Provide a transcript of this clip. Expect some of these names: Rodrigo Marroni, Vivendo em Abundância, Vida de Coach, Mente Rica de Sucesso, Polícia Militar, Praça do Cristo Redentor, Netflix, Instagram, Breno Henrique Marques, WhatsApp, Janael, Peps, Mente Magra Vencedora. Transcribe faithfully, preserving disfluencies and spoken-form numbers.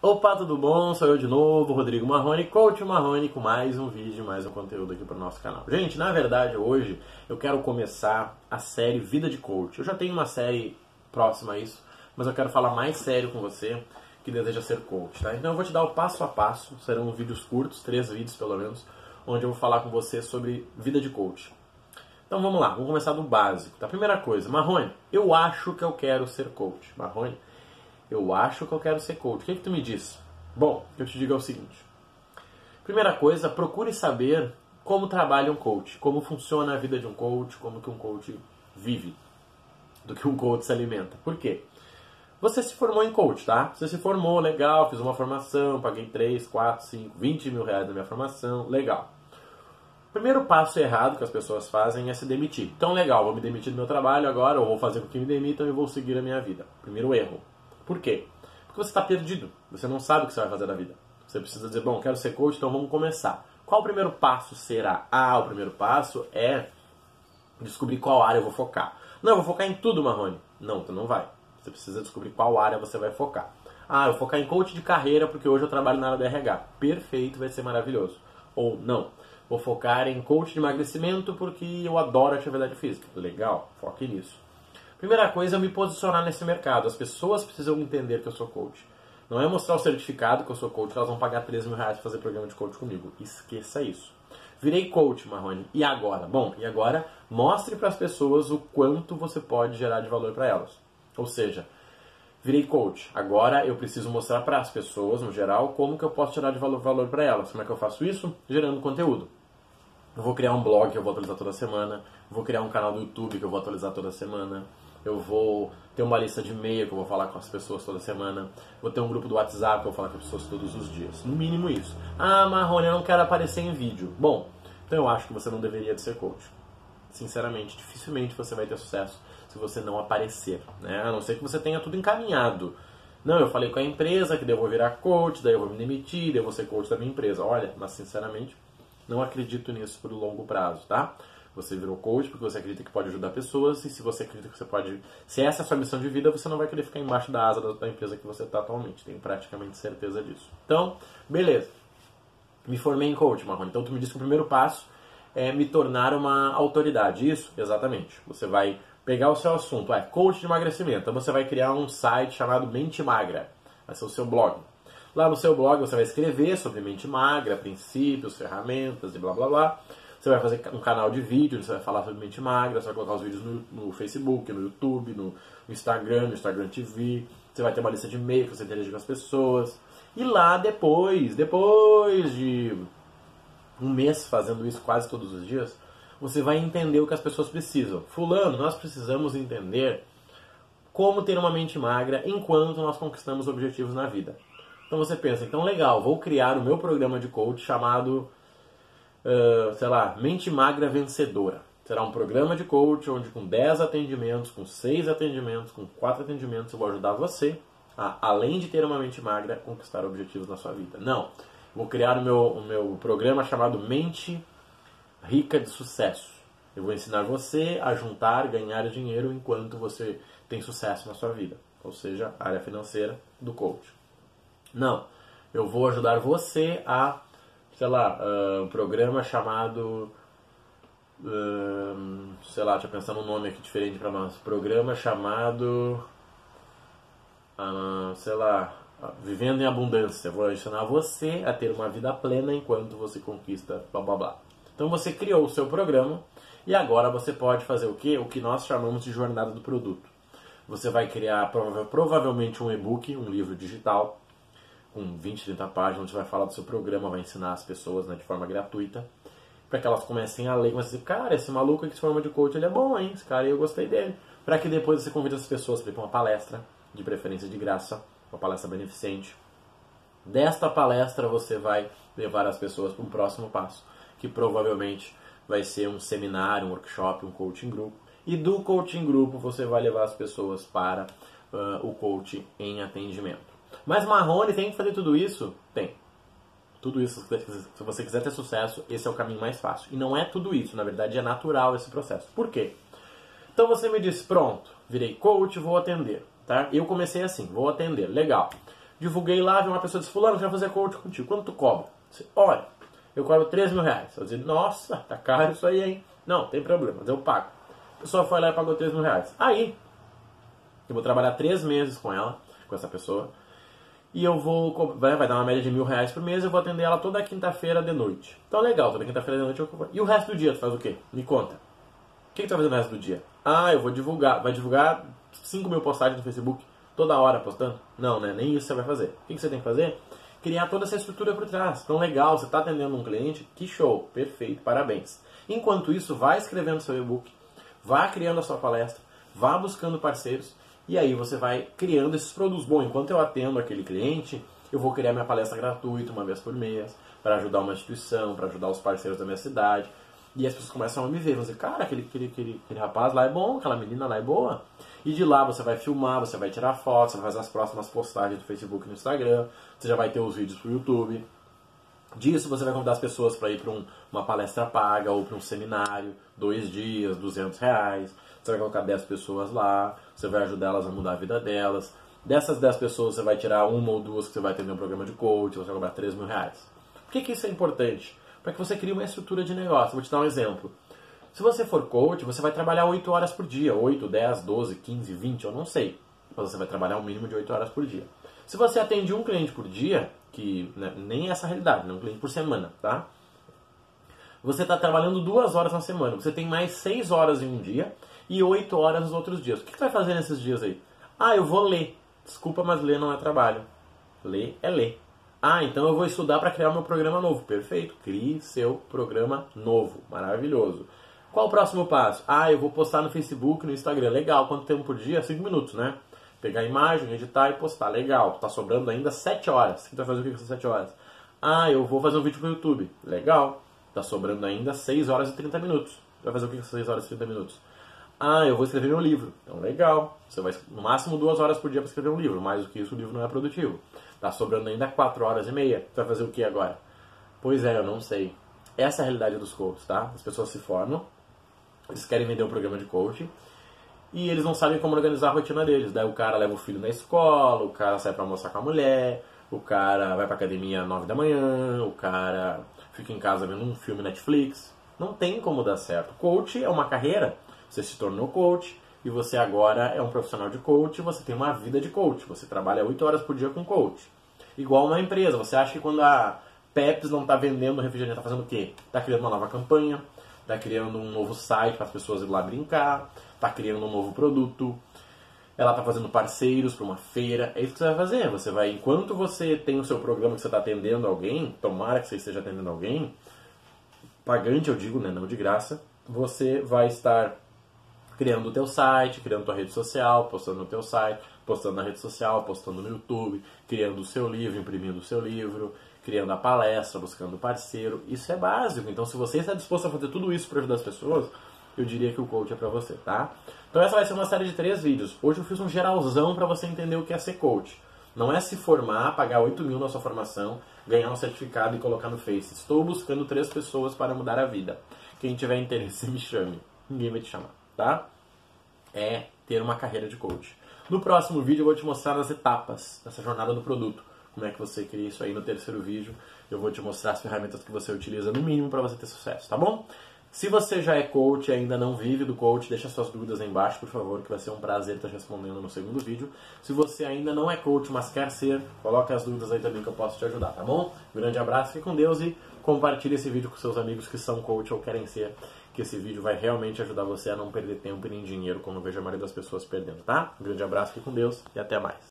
Opa, tudo bom? Sou eu de novo, Rodrigo Marroni, Coach Marroni, com mais um vídeo, mais um conteúdo aqui para o nosso canal. Gente, na verdade, hoje eu quero começar a série Vida de Coach. Eu já tenho uma série próxima a isso, mas eu quero falar mais sério com você que deseja ser coach, tá? Então eu vou te dar o passo a passo, serão vídeos curtos, três vídeos pelo menos, onde eu vou falar com você sobre vida de coach. Então vamos lá, vamos começar do básico, tá? Primeira coisa, Marroni, eu acho que eu quero ser coach. Marroni, eu acho que eu quero ser coach. O que é que tu me diz? Bom, eu te digo é o seguinte. Primeira coisa, procure saber como trabalha um coach, como funciona a vida de um coach, como que um coach vive, do que um coach se alimenta. Por quê? Você se formou em coach, tá? Você se formou, legal, fiz uma formação, paguei três, quatro, cinco, vinte mil reais na minha formação, legal. O primeiro passo errado que as pessoas fazem é se demitir. Então, legal, vou me demitir do meu trabalho agora, ou vou fazer com que me demitam e vou seguir a minha vida. Primeiro erro. Por quê? Porque você está perdido. Você não sabe o que você vai fazer da vida. Você precisa dizer, bom, quero ser coach, então vamos começar. Qual o primeiro passo será? Ah, o primeiro passo é descobrir qual área eu vou focar. Não, eu vou focar em tudo, Marroni. Não, tu não vai. Você precisa descobrir qual área você vai focar. Ah, eu vou focar em coach de carreira porque hoje eu trabalho na área do R H. Perfeito, vai ser maravilhoso. Ou não, vou focar em coach de emagrecimento porque eu adoro atividade física. Legal, foque nisso. Primeira coisa é me posicionar nesse mercado. As pessoas precisam entender que eu sou coach. Não é mostrar o certificado que eu sou coach, elas vão pagar três mil reais para fazer programa de coach comigo. Esqueça isso. Virei coach, Marroni. E agora? Bom, e agora mostre para as pessoas o quanto você pode gerar de valor para elas. Ou seja, virei coach. Agora eu preciso mostrar para as pessoas, no geral, como que eu posso gerar de valor, valor para elas. Como é que eu faço isso? Gerando conteúdo. Eu vou criar um blog que eu vou atualizar toda semana. Vou criar um canal do YouTube que eu vou atualizar toda semana. Eu vou ter uma lista de e-mail que eu vou falar com as pessoas toda semana. Vou ter um grupo do WhatsApp que eu vou falar com as pessoas todos os dias. No mínimo isso. Ah, Marroni, eu não quero aparecer em vídeo. Bom, então eu acho que você não deveria de ser coach. Sinceramente, dificilmente você vai ter sucesso se você não aparecer, né? A não ser que você tenha tudo encaminhado. Não, eu falei com a empresa que daí eu vou virar coach, daí eu vou me demitir, daí eu vou ser coach da minha empresa. Olha, mas sinceramente, não acredito nisso por longo prazo, tá? Você virou coach porque você acredita que pode ajudar pessoas e se você acredita que você pode... Se essa é a sua missão de vida, você não vai querer ficar embaixo da asa da empresa que você está atualmente. Tenho praticamente certeza disso. Então, beleza. Me formei em coach, Marroni. Então, tu me disse que o primeiro passo é me tornar uma autoridade. Isso? Exatamente. Você vai pegar o seu assunto. É coach de emagrecimento. Então, você vai criar um site chamado Mente Magra. Vai ser o seu blog. Lá no seu blog, você vai escrever sobre mente magra, princípios, ferramentas e blá, blá, blá. Você vai fazer um canal de vídeo, você vai falar sobre mente magra, você vai colocar os vídeos no, no Facebook, no YouTube, no, no Instagram, no Instagram T V. Você vai ter uma lista de e-mail que você interage com as pessoas. E lá depois, depois de um mês fazendo isso quase todos os dias, você vai entender o que as pessoas precisam. Fulano, nós precisamos entender como ter uma mente magra enquanto nós conquistamos objetivos na vida. Então você pensa, então legal, vou criar o meu programa de coach chamado... Uh, sei lá, Mente Magra Vencedora. Será um programa de coach onde com dez atendimentos, com seis atendimentos, com quatro atendimentos eu vou ajudar você a, além de ter uma mente magra, conquistar objetivos na sua vida. Não, vou criar o meu, o meu programa chamado Mente Rica de Sucesso. Eu vou ensinar você a juntar, ganhar dinheiro enquanto você tem sucesso na sua vida. Ou seja, a área financeira do coach. Não, eu vou ajudar você a... sei lá, um programa chamado, um, sei lá, deixa eu pensar num nome aqui diferente para nós, programa chamado, um, sei lá, Vivendo em Abundância. Vou ensinar você a ter uma vida plena enquanto você conquista blá blá blá. Então você criou o seu programa e agora você pode fazer o quê? O que nós chamamos de jornada do produto. Você vai criar prova- provavelmente um e-book, um livro digital, com vinte, trinta páginas, onde vai falar do seu programa, vai ensinar as pessoas, né, de forma gratuita, para que elas comecem a ler, mas assim, cara, esse maluco que se forma de coach, ele é bom, hein? Esse cara aí eu gostei dele. Para que depois você convide as pessoas para ir para uma palestra, de preferência de graça, uma palestra beneficente. Desta palestra você vai levar as pessoas para um próximo passo, que provavelmente vai ser um seminário, um workshop, um coaching grupo. E do coaching grupo você vai levar as pessoas para uh, o coach em atendimento. Mas Marroni tem que fazer tudo isso? Tem. Tudo isso, se você quiser ter sucesso, esse é o caminho mais fácil. E não é tudo isso, na verdade é natural esse processo. Por quê? Então você me disse, pronto, virei coach, vou atender. Tá? Eu comecei assim, vou atender, legal. divulguei lá, vi uma pessoa disse, fulano, quero fazer coaching contigo, quanto tu cobra? Disse, olha, eu cobro três mil reais. Eu disse, nossa, tá caro isso aí, hein? Não, tem problema, mas eu pago. A pessoa foi lá e pagou três mil reais. Aí, eu vou trabalhar três meses com ela, com essa pessoa, e eu vou, vai, vai dar uma média de mil reais por mês, eu vou atender ela toda quinta-feira de noite. Então legal, toda quinta-feira de noite eu cobro. E o resto do dia tu faz o quê? Me conta. O que, que tu vai fazer no resto do dia? Ah, eu vou divulgar, vai divulgar cinco mil postagens no Facebook, toda hora postando? Não, né? Nem isso você vai fazer. O que, que você tem que fazer? Criar toda essa estrutura por trás. Então legal, você está atendendo um cliente, que show, perfeito, parabéns. Enquanto isso, vá escrevendo seu e-book, vá criando a sua palestra, vá buscando parceiros, e aí você vai criando esses produtos. Bom, enquanto eu atendo aquele cliente, eu vou criar minha palestra gratuita uma vez por mês, para ajudar uma instituição, para ajudar os parceiros da minha cidade. E as pessoas começam a me ver, vão dizer, cara, aquele, aquele, aquele, aquele rapaz lá é bom, aquela menina lá é boa. E de lá você vai filmar, você vai tirar fotos, você vai fazer as próximas postagens do Facebook e no Instagram, você já vai ter os vídeos pro YouTube. Disso você vai convidar as pessoas para ir para um, uma palestra paga ou para um seminário, dois dias, duzentos reais. Você vai colocar dez pessoas lá, você vai ajudar elas a mudar a vida delas. Dessas dez pessoas você vai tirar uma ou duas que você vai ter um programa de coach, você vai cobrar três mil reais. Por que, que isso é importante? Para que você crie uma estrutura de negócio. Vou te dar um exemplo. Se você for coach, você vai trabalhar oito horas por dia. oito, dez, doze, quinze, vinte, eu não sei. Mas você vai trabalhar um mínimo de oito horas por dia. Se você atende um cliente por dia, que né, nem é essa a realidade, né, um cliente por semana, tá? Você está trabalhando duas horas na semana. Você tem mais seis horas em um dia e oito horas nos outros dias. O que você vai fazer nesses dias aí? Ah, eu vou ler. Desculpa, mas ler não é trabalho. Ler é ler. Ah, então eu vou estudar para criar meu programa novo. Perfeito. Crie seu programa novo. Maravilhoso. Qual o próximo passo? Ah, eu vou postar no Facebook, no Instagram. Legal. Quanto tempo por dia? cinco minutos, né? Pegar a imagem, editar e postar. Legal. Tá sobrando ainda sete horas. O que tu vai fazer o que com essas sete horas? Ah, eu vou fazer um vídeo pro YouTube. Legal. Tá sobrando ainda seis horas e trinta minutos. Tu vai fazer o que com essas seis horas e trinta minutos? Ah, eu vou escrever meu livro. Então, legal. Você vai no máximo duas horas por dia para escrever um livro. Mais do que isso, o livro não é produtivo. Tá sobrando ainda quatro horas e meia. Tu vai fazer o que agora? Pois é, eu não sei. Essa é a realidade dos coaches, tá? As pessoas se formam, eles querem vender um programa de coaching e eles não sabem como organizar a rotina deles. Daí o cara leva o filho na escola, o cara sai pra almoçar com a mulher, o cara vai pra academia às nove da manhã, o cara fica em casa vendo um filme Netflix. Não tem como dar certo. Coach é uma carreira. Você se tornou coach e você agora é um profissional de coach, você tem uma vida de coach, você trabalha oito horas por dia com coach. Igual uma empresa, você acha que quando a Peps não está vendendo refrigerante, está fazendo o quê? Está criando uma nova campanha, está criando um novo site para as pessoas ir lá brincar, está criando um novo produto, ela está fazendo parceiros para uma feira, é isso que você vai fazer. Você vai, enquanto você tem o seu programa que você está atendendo alguém, tomara que você esteja atendendo alguém, pagante eu digo, né? Não de graça, você vai estar criando o teu site, criando tua rede social, postando no teu site, postando na rede social, postando no YouTube, criando o seu livro, imprimindo o seu livro, criando a palestra, buscando parceiro. Isso é básico. Então, se você está disposto a fazer tudo isso para ajudar as pessoas, eu diria que o coach é para você, tá? Então, essa vai ser uma série de três vídeos. Hoje eu fiz um geralzão para você entender o que é ser coach. Não é se formar, pagar oito mil na sua formação, ganhar um certificado e colocar no Face. Estou buscando três pessoas para mudar a vida. Quem tiver interesse, me chame. Ninguém vai te chamar. Tá? É ter uma carreira de coach. No próximo vídeo eu vou te mostrar as etapas dessa jornada do produto. Como é que você cria isso aí. No terceiro vídeo eu vou te mostrar as ferramentas que você utiliza no mínimo para você ter sucesso, tá bom? Se você já é coach e ainda não vive do coach, deixa suas dúvidas aí embaixo, por favor, que vai ser um prazer estar respondendo no segundo vídeo. Se você ainda não é coach, mas quer ser, coloca as dúvidas aí também que eu posso te ajudar, tá bom? Grande abraço, fique com Deus e compartilhe esse vídeo com seus amigos que são coach ou querem ser, que esse vídeo vai realmente ajudar você a não perder tempo e nem dinheiro, como eu vejo a maioria das pessoas perdendo, tá? Grande abraço, fique com Deus e até mais.